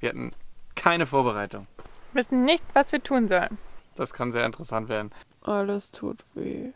Wir hatten keine Vorbereitung. Wir wissen nicht, was wir tun sollen. Das kann sehr interessant werden. Alles tut weh.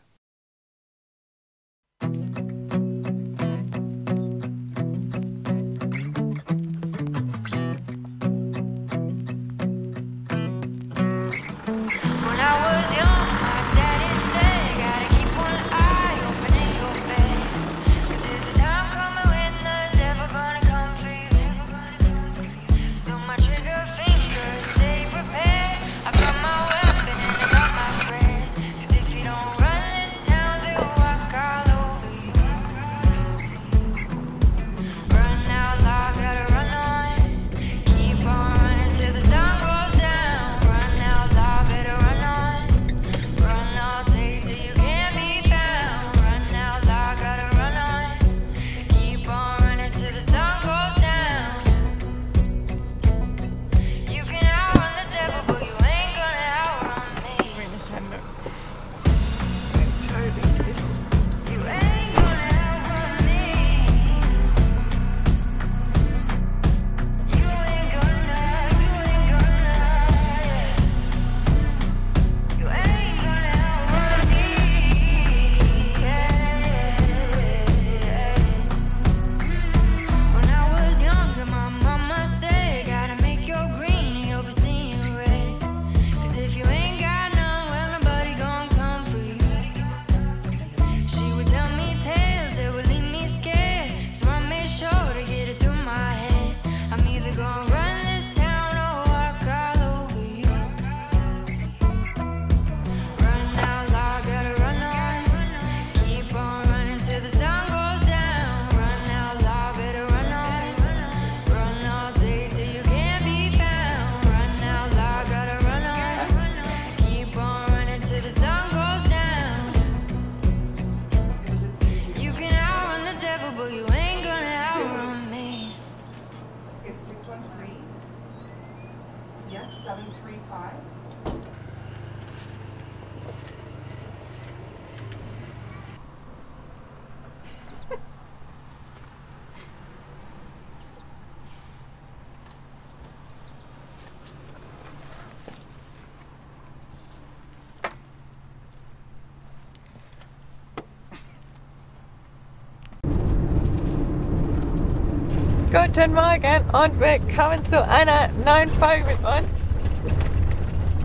Guten Morgen und willkommen zu einer neuen Folge mit uns.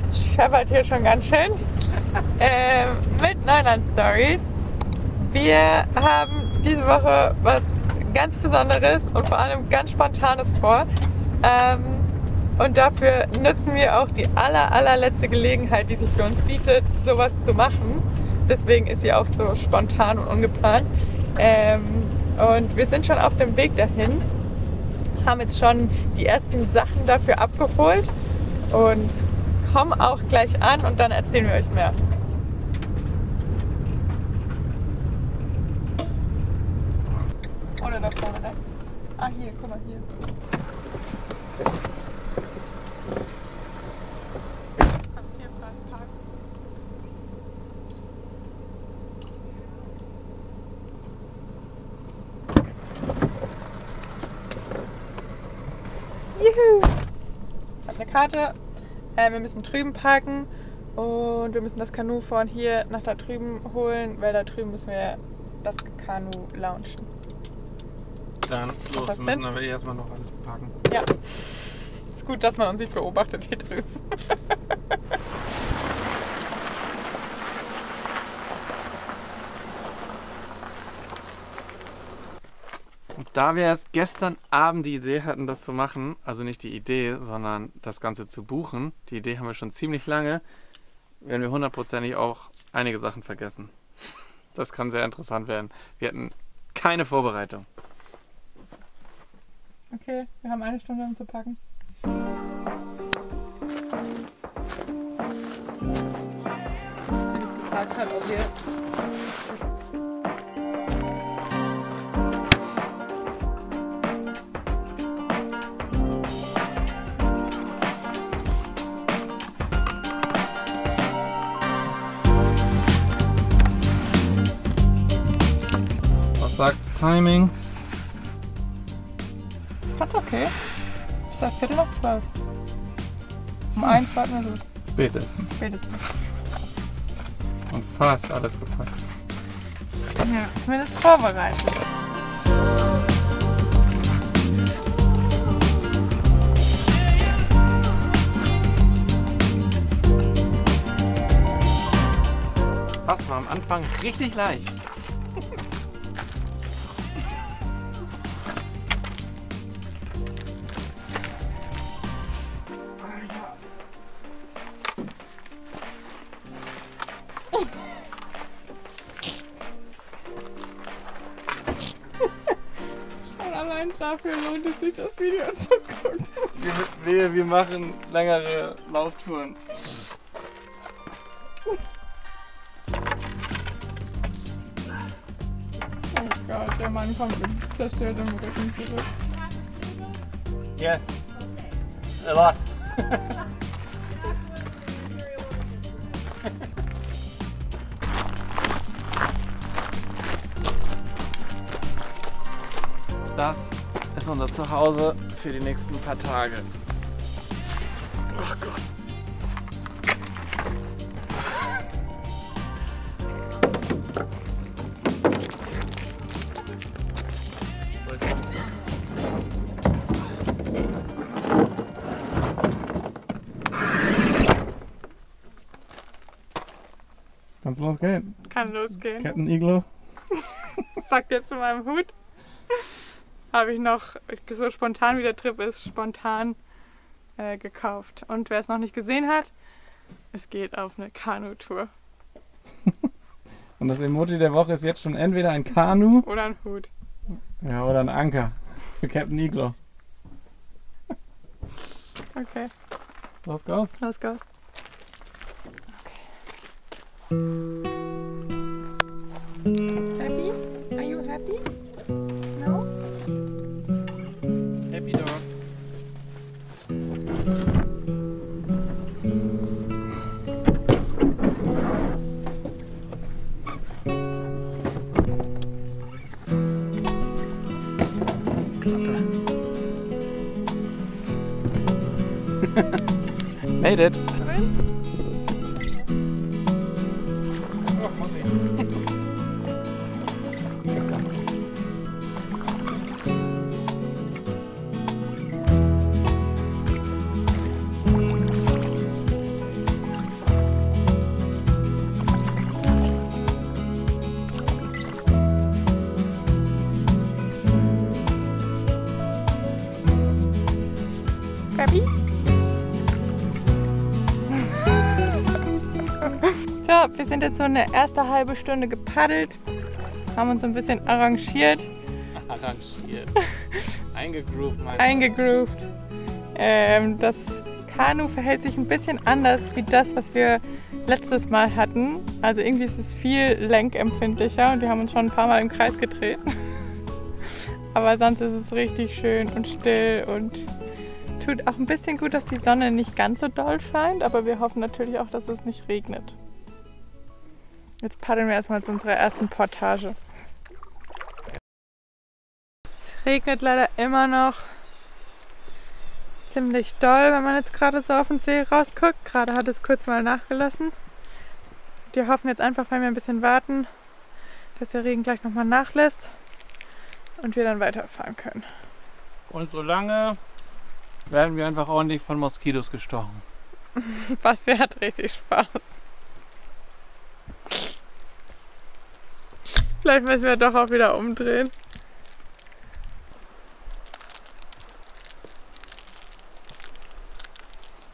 Es scheppert hier schon ganz schön. Mit Neuland Stories. Wir haben diese Woche was ganz Besonderes und vor allem ganz Spontanes vor. Und dafür nutzen wir auch die allerletzte Gelegenheit, die sich für uns bietet, sowas zu machen. Deswegen ist sie auch so spontan und ungeplant. Und wir sind schon auf dem Weg dahin. Haben jetzt schon die ersten Sachen dafür abgeholt und kommen auch gleich an und dann erzählen wir euch mehr. Oder da vorne, ne? Ah, hier, guck mal, hier. Karte. Wir müssen drüben parken und wir müssen das Kanu von hier nach da drüben holen, weil da drüben müssen wir das Kanu launchen. Dann los, wir müssen aber erstmal noch alles parken. Ja, ist gut, dass man uns nicht beobachtet hier drüben. Da wir erst gestern Abend die Idee hatten, das zu machen, also nicht die Idee, sondern das Ganze zu buchen, die Idee haben wir schon ziemlich lange, werden wir hundertprozentig auch einige Sachen vergessen. Das kann sehr interessant werden. Wir hatten keine Vorbereitung. Okay, wir haben eine Stunde, um zu packen. Ich gefragt habe, ob wir... Timing. Hat okay. Ich ist das? 23:15. Um 1 warten wir los. Spätestens. Spätestens. Und fast alles gepackt. Ja, zumindest vorbereitet. Das war am Anfang richtig leicht. Dafür lohnt es sich, das Video zu gucken. Wir machen längere Lauftouren. Oh Gott, der Mann kommt mit zerstörtem Rücken zurück. Yes. A lot. Das ist unser Zuhause für die nächsten paar Tage. Ach Gott. Kann's losgehen? Kann losgehen. Captain Iglo. Sagt jetzt zu meinem Hut. Habe ich noch, so spontan wie der Trip ist, spontan gekauft. Und wer es noch nicht gesehen hat, es geht auf eine Kanutour. Und das Emoji der Woche ist jetzt schon entweder ein Kanu oder ein Hut. Ja, oder ein Anker für Captain Iglo. Okay. Los geht's. Los geht's. Okay. Happy? Are you happy? Made it! Oh, muss ich. Happy? So, wir sind jetzt so eine erste halbe Stunde gepaddelt, haben uns so ein bisschen arrangiert. Arrangiert. Eingegroovt, meinst du? Eingegroovt. Das Kanu verhält sich ein bisschen anders wie das, was wir letztes Mal hatten. Also irgendwie ist es viel lenkempfindlicher und wir haben uns schon ein paar Mal im Kreis gedreht. Aber sonst ist es richtig schön und still und tut auch ein bisschen gut, dass die Sonne nicht ganz so doll scheint, aber wir hoffen natürlich auch, dass es nicht regnet. Jetzt paddeln wir erstmal zu unserer ersten Portage. Es regnet leider immer noch ziemlich doll, wenn man jetzt gerade so auf den See rausguckt. Gerade hat es kurz mal nachgelassen. Wir hoffen jetzt einfach, weil wir ein bisschen warten, dass der Regen gleich nochmal nachlässt und wir dann weiterfahren können. Und solange werden wir einfach ordentlich von Moskitos gestochen. Basti hat richtig Spaß. Vielleicht müssen wir doch auch wieder umdrehen.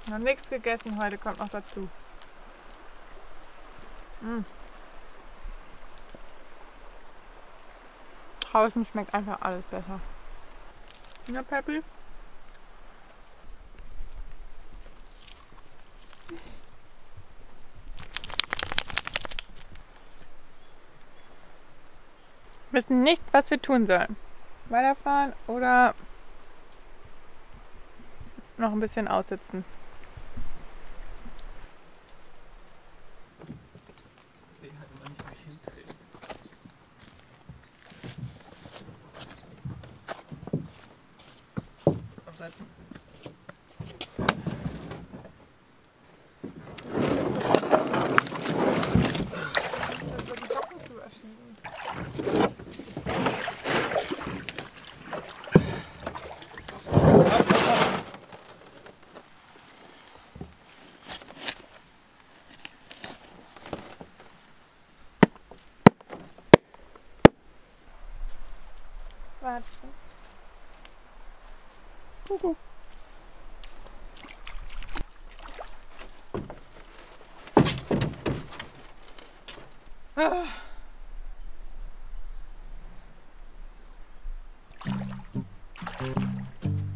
Noch nichts gegessen heute, kommt noch dazu. Draußen schmeckt einfach alles besser. Ja, Peppy? Wir wissen nicht, was wir tun sollen. Weiterfahren oder noch ein bisschen aussitzen. Ich sehe halt immer nicht, wo ich hindrehe. Abseits.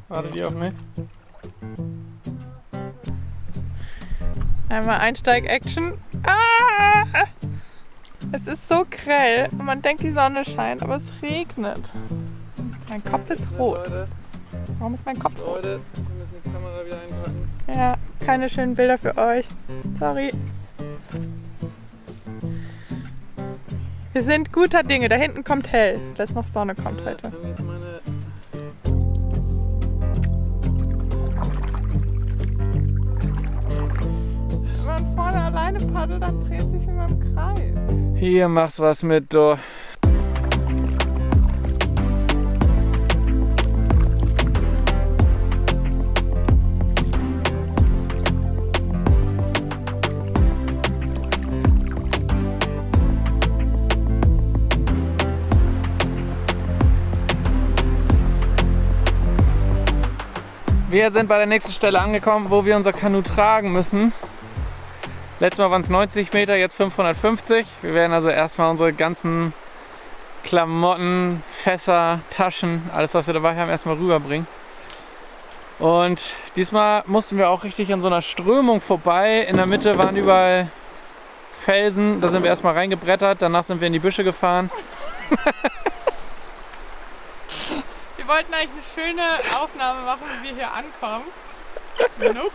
Wartet ihr auf mich? Einmal Einsteig-Action. Ah! Es ist so grell und man denkt, die Sonne scheint, aber es regnet. Mein Kopf ist rot. Warum ist mein Kopf rot? Leute, wir müssen die Kamera wieder einpacken. Ja, keine schönen Bilder für euch. Sorry. Wir sind guter Dinge. Da hinten kommt hell. Da ist noch Sonne, kommt heute. Wenn man vorne alleine paddelt, dann dreht sich immer im Kreis. Hier, mach's was mit, du. Wir sind bei der nächsten Stelle angekommen, wo wir unser Kanu tragen müssen. Letztes Mal waren es 90 Meter, jetzt 550. Wir werden also erstmal unsere ganzen Klamotten, Fässer, Taschen, alles was wir dabei haben, erstmal rüberbringen. Und diesmal mussten wir auch richtig an so einer Strömung vorbei. In der Mitte waren überall Felsen, da sind wir erstmal reingebrettert, danach sind wir in die Büsche gefahren. Wir wollten eigentlich eine schöne Aufnahme machen, wie wir hier ankommen. Nope.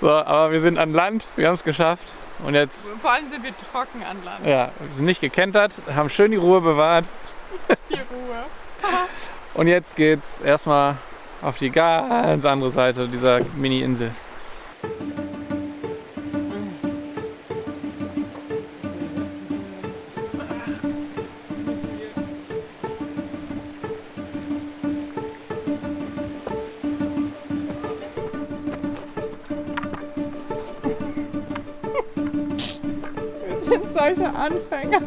So, aber wir sind an Land, wir haben es geschafft und jetzt... Vor allem sind wir trocken an Land. Ja, wir sind nicht gekentert, haben schön die Ruhe bewahrt. Die Ruhe. Und jetzt geht's erstmal auf die ganz andere Seite dieser Mini-Insel. Solche Anfänger.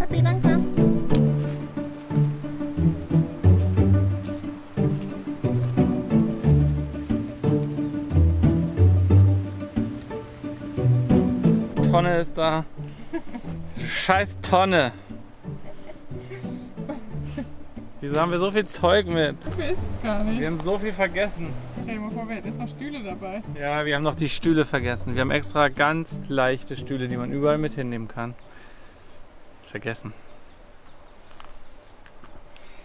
Happy, langsam. Tonne ist da. Scheiß Tonne. Wieso haben wir so viel Zeug mit? Dafür ist es gar nicht. Wir haben so viel vergessen. Stell dir mal vor, wir hätten jetzt noch Stühle dabei. Ja, wir haben noch die Stühle vergessen. Wir haben extra ganz leichte Stühle, die man überall mit hinnehmen kann. Vergessen.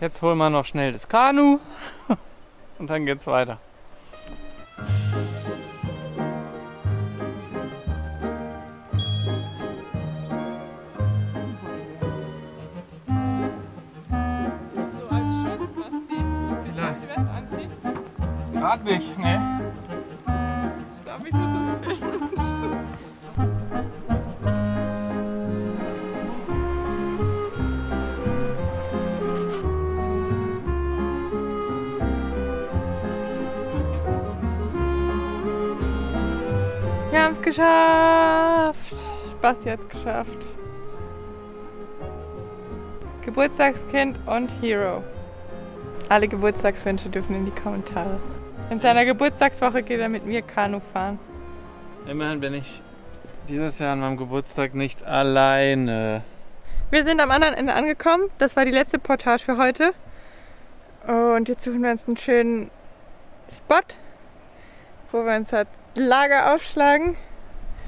Jetzt holen wir noch schnell das Kanu und dann geht's weiter. Grad nicht, ne? Darf ich das filmen? Wir haben es geschafft! Basti hat's geschafft. Geburtstagskind und Hero. Alle Geburtstagswünsche dürfen in die Kommentare. In seiner Geburtstagswoche geht er mit mir Kanu fahren. Immerhin bin ich dieses Jahr an meinem Geburtstag nicht alleine. Wir sind am anderen Ende angekommen. Das war die letzte Portage für heute. Und jetzt suchen wir uns einen schönen Spot, wo wir uns das Lager aufschlagen.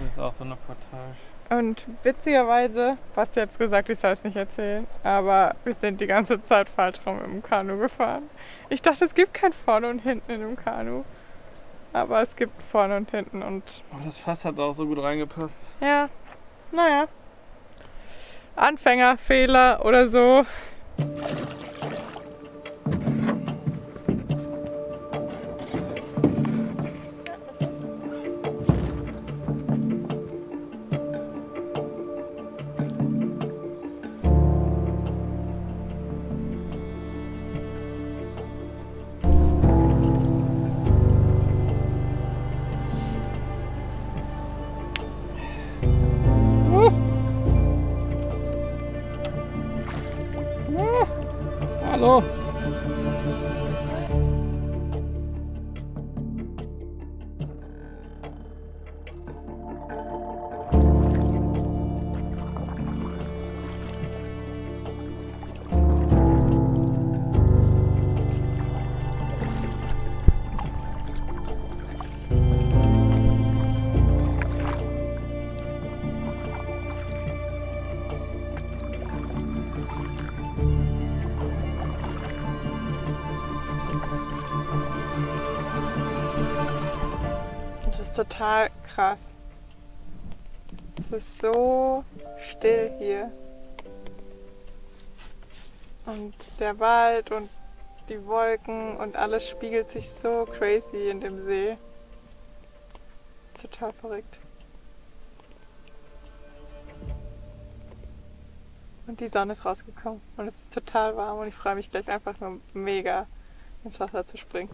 Das ist auch so eine Portage. Und witzigerweise, Basti hat es gesagt, ich soll es nicht erzählen, aber wir sind die ganze Zeit falsch rum im Kanu gefahren. Ich dachte, es gibt kein Vorne und Hinten in dem Kanu, aber es gibt Vorne und Hinten und... Oh, das Fass hat auch so gut reingepasst. Ja, naja. Anfängerfehler oder so. Hallo! ist total krass. Es ist so still hier. Und der Wald und die Wolken und alles spiegelt sich so crazy in dem See. Das ist total verrückt. Und die Sonne ist rausgekommen und es ist total warm und ich freue mich gleich einfach nur mega ins Wasser zu springen.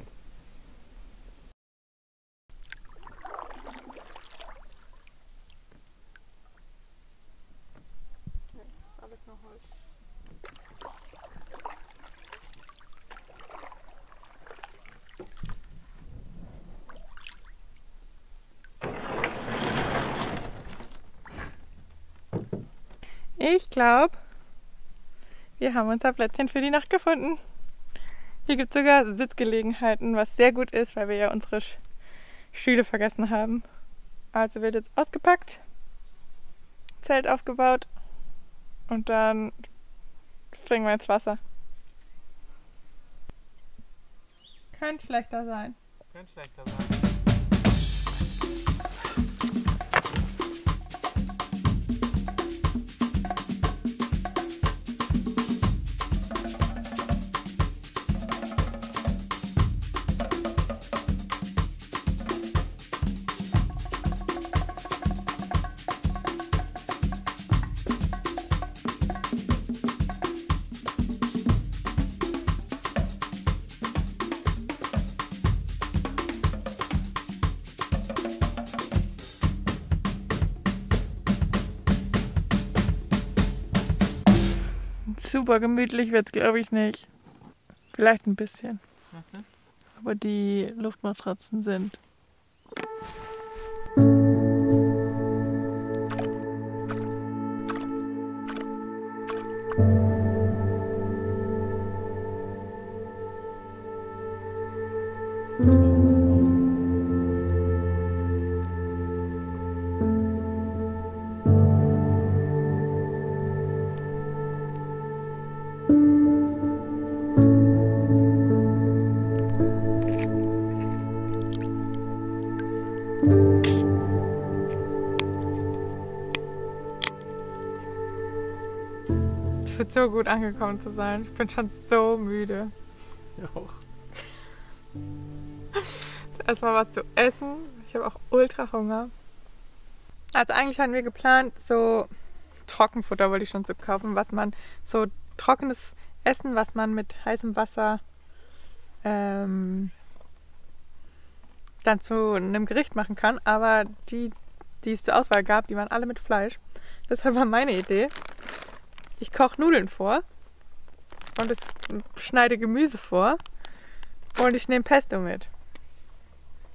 Ich glaube, wir haben unser Plätzchen für die Nacht gefunden. Hier gibt es sogar Sitzgelegenheiten, was sehr gut ist, weil wir ja unsere Stühle vergessen haben. Also wird jetzt ausgepackt, Zelt aufgebaut und dann springen wir ins Wasser. Kann schlechter sein. Kann schlechter sein. Super gemütlich wird es, glaube ich, nicht. Vielleicht ein bisschen. Okay. Aber die Luftmatratzen sind. Es wird so gut angekommen zu sein. Ich bin schon so müde. Ich auch. Erstmal was zu essen. Ich habe auch ultra Hunger. Also eigentlich hatten wir geplant, so Trockenfutter wollte ich schon zu kaufen, was man so trockenes Essen, was man mit heißem Wasser dann zu einem Gericht machen kann. Aber die es zur Auswahl gab, die waren alle mit Fleisch. Deshalb war meine Idee, ich koche Nudeln vor und ich schneide Gemüse vor und ich nehme Pesto mit.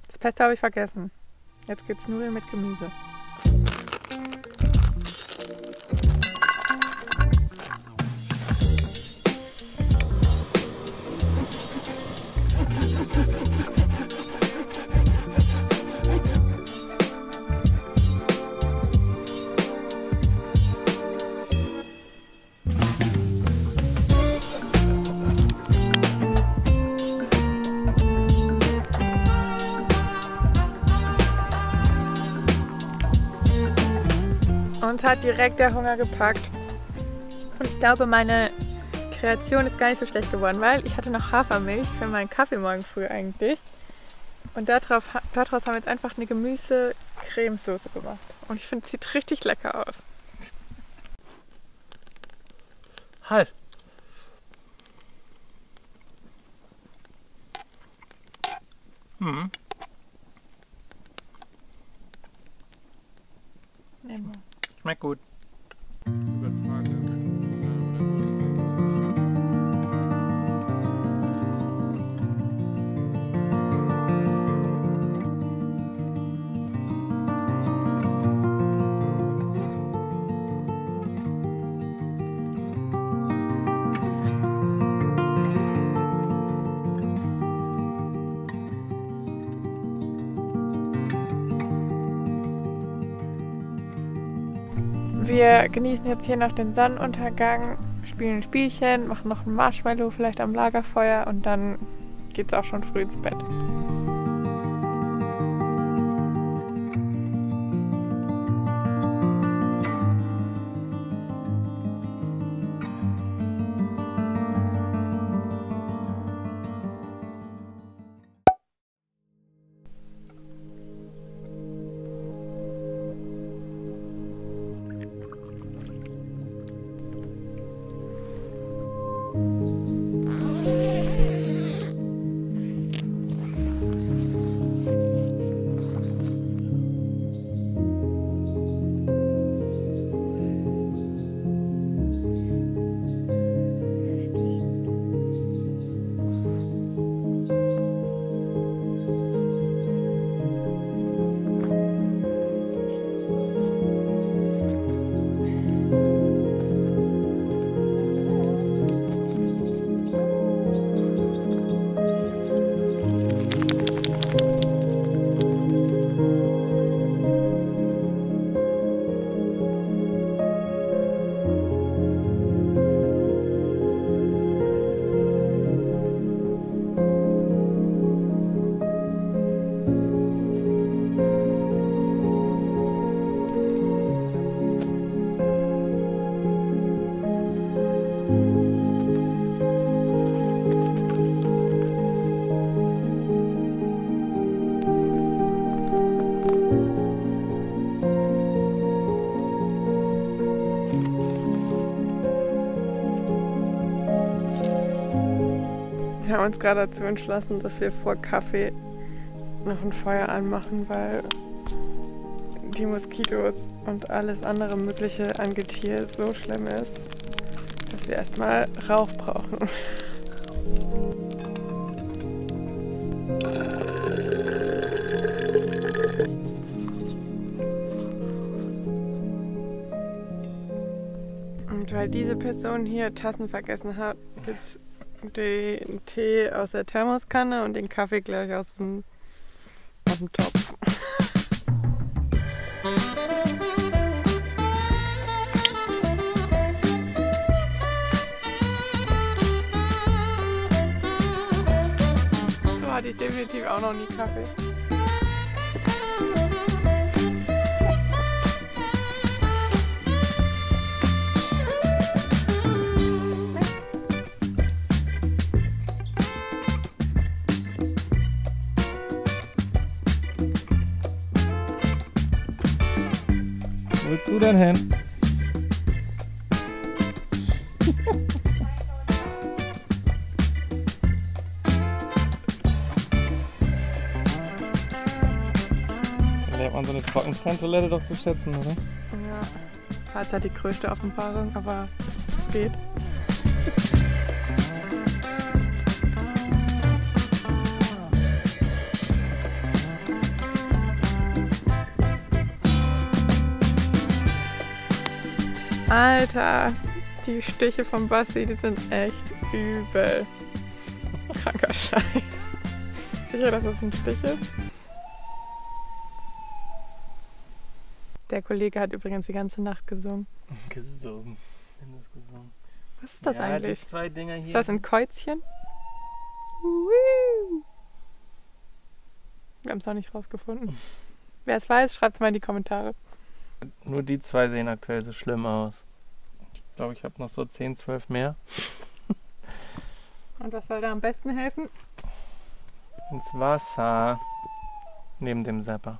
Das Pesto habe ich vergessen. Jetzt gibt es Nudeln mit Gemüse. Uns hat direkt der Hunger gepackt und ich glaube, meine Kreation ist gar nicht so schlecht geworden, weil ich hatte noch Hafermilch für meinen Kaffee morgen früh eigentlich und daraus haben wir jetzt einfach eine Gemüse-Cremesoße gemacht und ich finde, es sieht richtig lecker aus. Halt! Hm. Nehmen wir. Schmeckt gut. Wir genießen jetzt hier noch den Sonnenuntergang, spielen ein Spielchen, machen noch ein Marshmallow vielleicht am Lagerfeuer und dann geht's auch schon früh ins Bett. Wir haben uns gerade dazu entschlossen, dass wir vor Kaffee noch ein Feuer anmachen, weil die Moskitos und alles andere mögliche an Getier so schlimm ist, dass wir erstmal Rauch brauchen. Und weil diese Person hier Tassen vergessen hat, gibt es den Tee aus der Thermoskanne und den Kaffee gleich aus dem Topf. So hatte ich definitiv auch noch nie Kaffee. Wo willst du denn hin? Da hat man so eine Trockentrenntoilette doch zu schätzen, oder? Ja, Pfalz hat die größte Offenbarung, aber es geht. Alter, die Stiche von Basti, die sind echt übel. Kranker Scheiß. Sicher, dass das ein Stich ist? Der Kollege hat übrigens die ganze Nacht gesungen. Gesungen. Was ist das ja, eigentlich? Die zwei Dinger hier. Ist das ein Käuzchen? Wir haben es noch nicht rausgefunden. Wer es weiß, schreibt es mal in die Kommentare. Nur die zwei sehen aktuell so schlimm aus. Ich glaube, ich habe noch so 10, 12 mehr. Und was soll da am besten helfen? Ins Wasser. Neben dem Zapper.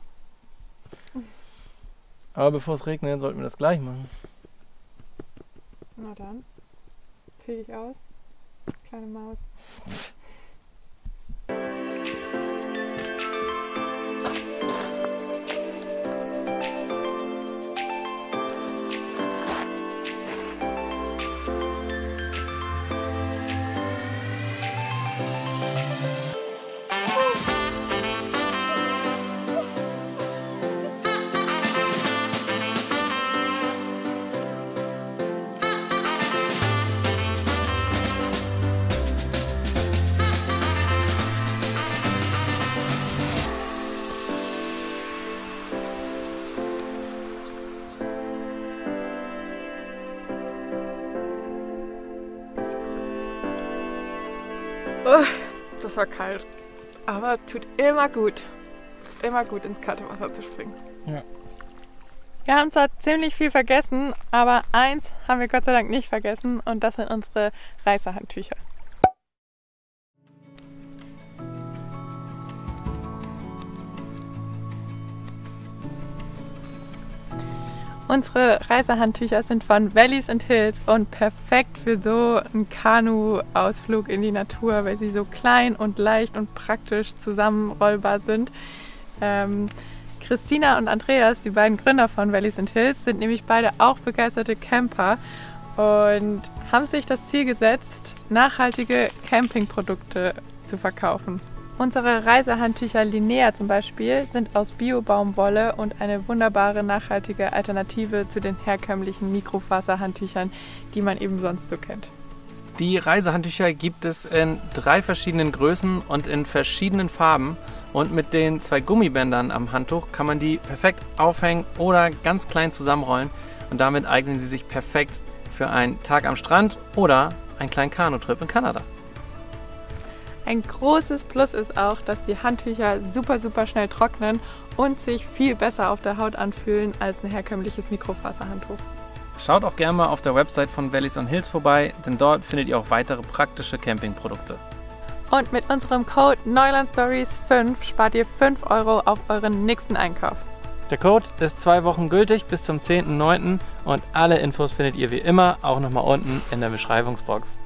Aber bevor es regnet, sollten wir das gleich machen. Na dann. Zieh dich aus. Kleine Maus. Das war kalt, aber es tut immer gut. Es ist immer gut, ins kalte Wasser zu springen. Ja. Wir haben zwar ziemlich viel vergessen, aber eins haben wir Gott sei Dank nicht vergessen und das sind unsere Reisehandtücher. Unsere Reisehandtücher sind von Valleys and Hills und perfekt für so einen Kanu-Ausflug in die Natur, weil sie so klein und leicht und praktisch zusammenrollbar sind. Christina und Andreas, die beiden Gründer von Valleys and Hills, sind nämlich beide auch begeisterte Camper und haben sich das Ziel gesetzt, nachhaltige Campingprodukte zu verkaufen. Unsere Reisehandtücher Linea zum Beispiel sind aus Bio-Baumwolle und eine wunderbare nachhaltige Alternative zu den herkömmlichen Mikrofaserhandtüchern, die man eben sonst so kennt. Die Reisehandtücher gibt es in 3 verschiedenen Größen und in verschiedenen Farben und mit den 2 Gummibändern am Handtuch kann man die perfekt aufhängen oder ganz klein zusammenrollen und damit eignen sie sich perfekt für einen Tag am Strand oder einen kleinen Kanutrip in Kanada. Ein großes Plus ist auch, dass die Handtücher super schnell trocknen und sich viel besser auf der Haut anfühlen als ein herkömmliches Mikrofaserhandtuch. Schaut auch gerne mal auf der Website von Valleys and Hills vorbei, denn dort findet ihr auch weitere praktische Campingprodukte. Und mit unserem Code NEULANDSTORIES5 spart ihr 5 € auf euren nächsten Einkauf. Der Code ist 2 Wochen gültig bis zum 10.09. und alle Infos findet ihr wie immer auch nochmal unten in der Beschreibungsbox.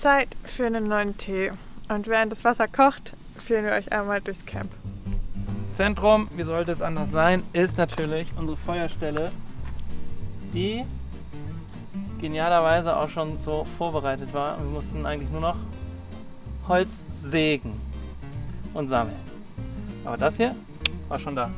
Zeit für einen neuen Tee. Und während das Wasser kocht, führen wir euch einmal durchs Camp. Zentrum, wie sollte es anders sein, ist natürlich unsere Feuerstelle, die genialerweise auch schon so vorbereitet war. Wir mussten eigentlich nur noch Holz sägen und sammeln. Aber das hier war schon da.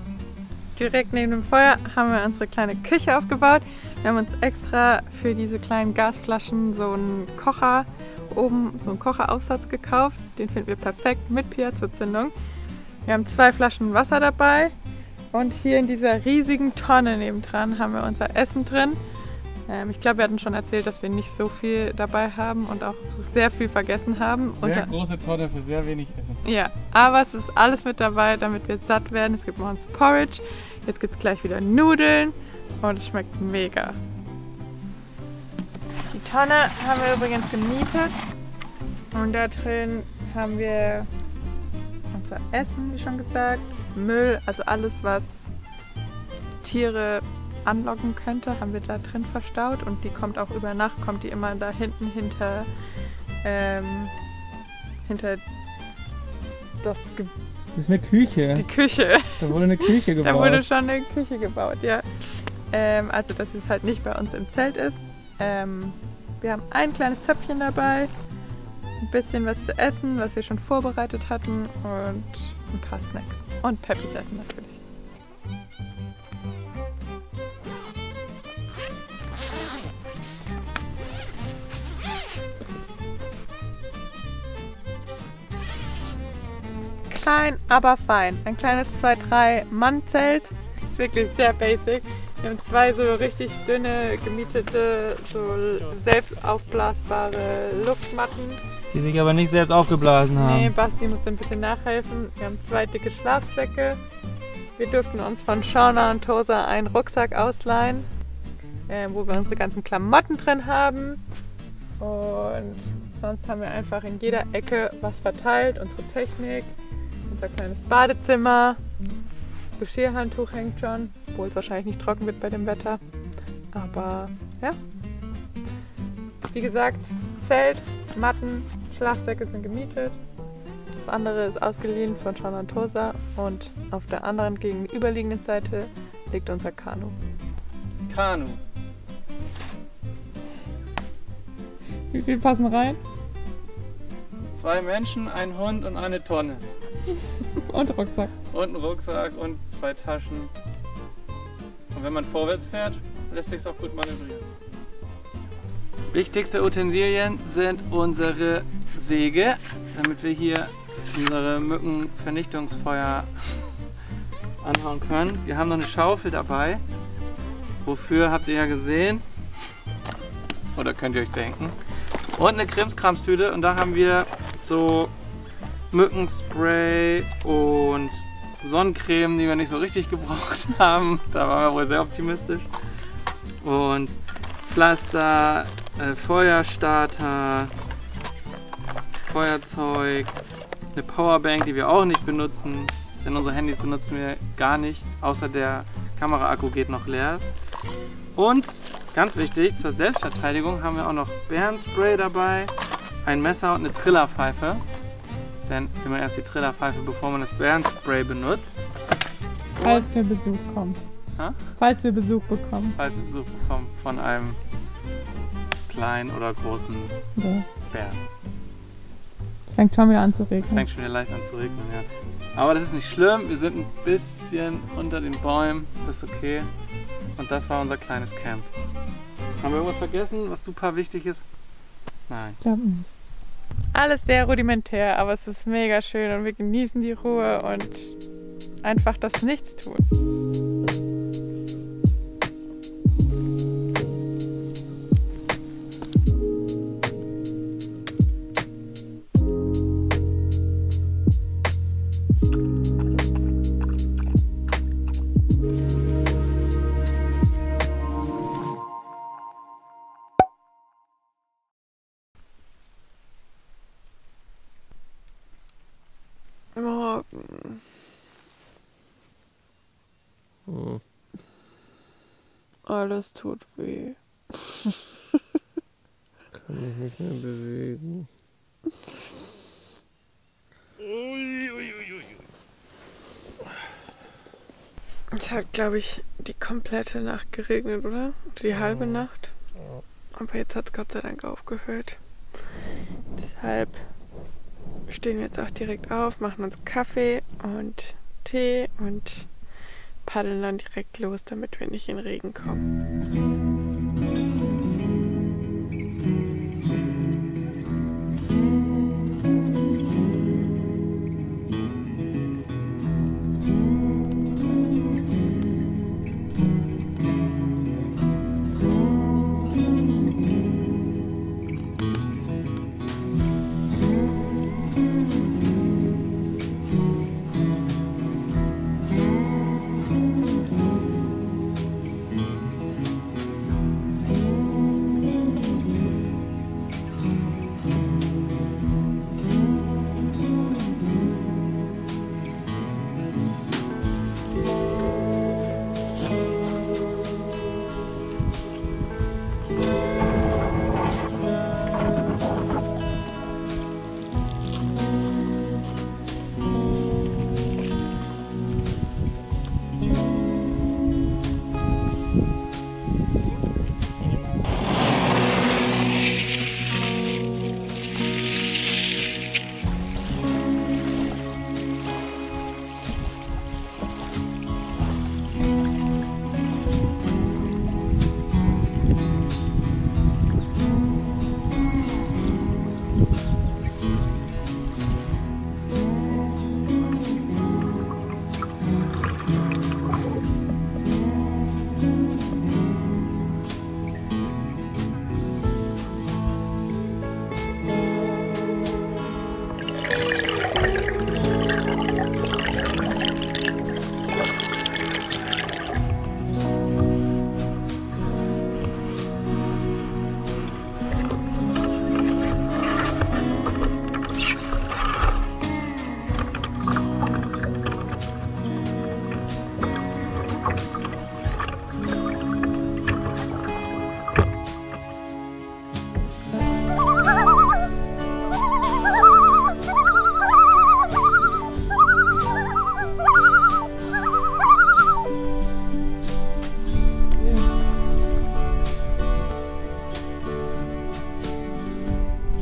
Direkt neben dem Feuer haben wir unsere kleine Küche aufgebaut. Wir haben uns extra für diese kleinen Gasflaschen so einen Kocher oben, so einen Kocheraufsatz gekauft. Den finden wir perfekt mit Piazozündung. Wir haben 2 Flaschen Wasser dabei und hier in dieser riesigen Tonne nebendran haben wir unser Essen drin. Ich glaube, wir hatten schon erzählt, dass wir nicht so viel dabei haben und auch sehr viel vergessen haben. Sehr große Tonne für sehr wenig Essen. Ja, aber es ist alles mit dabei, damit wir satt werden. Es gibt noch uns Porridge, jetzt gibt es gleich wieder Nudeln und es schmeckt mega. Die Tonne haben wir übrigens gemietet und da drin haben wir unser Essen, wie schon gesagt, Müll, also alles, was Tiere anlocken könnte, haben wir da drin verstaut und die kommt auch über Nacht, kommt die immer da hinten hinter das Gebäude. Das ist eine Küche. Die Küche. Da wurde eine Küche gebaut. Da wurde schon eine Küche gebaut, ja. Also, dass es halt nicht bei uns im Zelt ist. Wir haben ein kleines Töpfchen dabei, ein bisschen was zu essen, was wir schon vorbereitet hatten und ein paar Snacks. Und Peppis Essen natürlich. Klein, aber fein. Ein kleines 2-3-Mann-Zelt. Ist wirklich sehr basic. Wir haben 2 so richtig dünne, gemietete, so selbst aufblasbare Luftmatten. Die sich aber nicht selbst aufgeblasen haben. Nee, Basti muss ein bisschen nachhelfen. Wir haben 2 dicke Schlafsäcke. Wir durften uns von Shauna und Tosa einen Rucksack ausleihen, wo wir unsere ganzen Klamotten drin haben. Und sonst haben wir einfach in jeder Ecke was verteilt. Unsere Technik, unser kleines Badezimmer. Geschirrhandtuch hängt schon, obwohl es wahrscheinlich nicht trocken wird bei dem Wetter. Aber ja, wie gesagt, Zelt, Matten, Schlafsäcke sind gemietet. Das andere ist ausgeliehen von Charlotte Tosa und auf der anderen gegenüberliegenden Seite liegt unser Kanu. Kanu. Wie viel passen rein? 2 Menschen, ein Hund und eine Tonne. Und Rucksack. Und einen Rucksack und 2 Taschen. Und wenn man vorwärts fährt, lässt sich es auch gut manövrieren. Wichtigste Utensilien sind unsere Säge, damit wir hier unsere Mückenvernichtungsfeuer anhauen können. Wir haben noch eine Schaufel dabei. Wofür habt ihr ja gesehen? Oder könnt ihr euch denken? Und eine Krimskramstüte und da haben wir so Mückenspray und Sonnencreme, die wir nicht so richtig gebraucht haben. Da waren wir wohl sehr optimistisch. Und Pflaster, Feuerstarter, Feuerzeug, eine Powerbank, die wir auch nicht benutzen, denn unsere Handys benutzen wir gar nicht, außer der Kameraakku geht noch leer. Und ganz wichtig, zur Selbstverteidigung haben wir auch noch Bärenspray dabei, ein Messer und eine Trillerpfeife. Denn immer erst die Trillerpfeife, bevor man das Bärenspray benutzt. Falls wir Besuch kommen. Ha? Falls wir Besuch bekommen. Falls wir Besuch bekommen von einem kleinen oder großen Bären. Es fängt schon wieder an zu regnen. Es fängt schon wieder leicht an zu regnen, ja. Aber das ist nicht schlimm, wir sind ein bisschen unter den Bäumen, das ist okay. Und das war unser kleines Camp. Haben wir irgendwas vergessen, was super wichtig ist? Nein. Ich glaube nicht. Alles sehr rudimentär, aber es ist mega schön und wir genießen die Ruhe und einfach das Nichtstun. Alles tut weh. kann mich nicht mehr bewegen. Es hat, glaube ich, die komplette Nacht geregnet, oder? Die halbe Nacht. Aber jetzt hat es Gott sei Dank aufgehört. Deshalb stehen wir jetzt auch direkt auf, machen uns Kaffee und Tee und paddeln dann direkt los, damit wir nicht in den Regen kommen.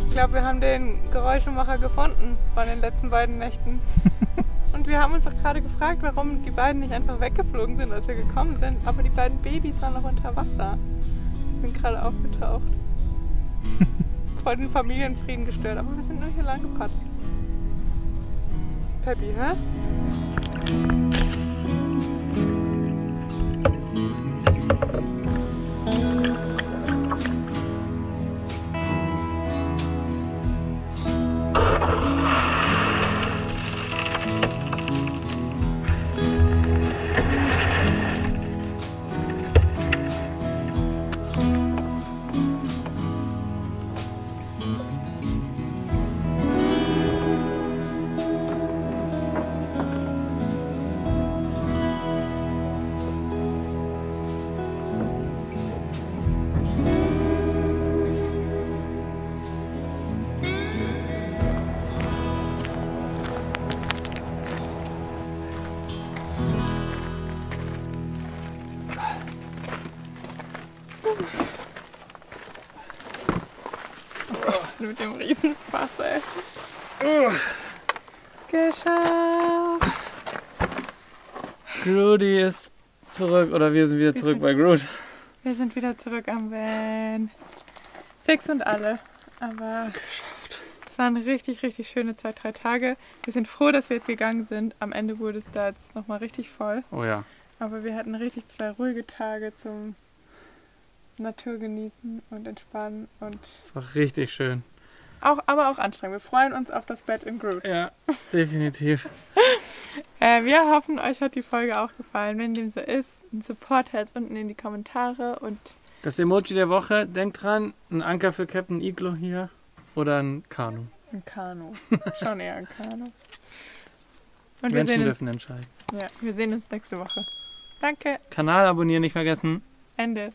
Ich glaube, wir haben den Geräuschemacher gefunden von den letzten beiden Nächten. Und wir haben uns auch gerade gefragt, warum die beiden nicht einfach weggeflogen sind, als wir gekommen sind. Aber die beiden Babys waren noch unter Wasser. Die sind gerade aufgetaucht. Voll den Familienfrieden gestört, aber wir sind nur hier lang gepackt. Peppi, hä? Mit dem Riesenfass, ey. Geschafft! Groody ist zurück, oder wir sind wieder zurück bei Groot. Wir sind wieder zurück am Van. Fix und alle. Aber geschafft. Es waren richtig, richtig schöne 2-3 Tage. Wir sind froh, dass wir jetzt gegangen sind. Am Ende wurde es da jetzt nochmal richtig voll. Oh ja. Aber wir hatten richtig 2 ruhige Tage zum Natur genießen und entspannen. Und das war richtig schön. Aber auch anstrengend. Wir freuen uns auf das Bett in Groot. Ja, definitiv. Wir hoffen, euch hat die Folge auch gefallen. Wenn dem so ist, ein Support-Herz unten in die Kommentare. Und das Emoji der Woche, denkt dran, ein Anker für Captain Iglo hier oder ein Kanu. Ein Kanu. Schon eher ein Kanu. Und Menschen dürfen entscheiden. Ja, wir sehen uns nächste Woche. Danke. Kanal abonnieren nicht vergessen. Ende.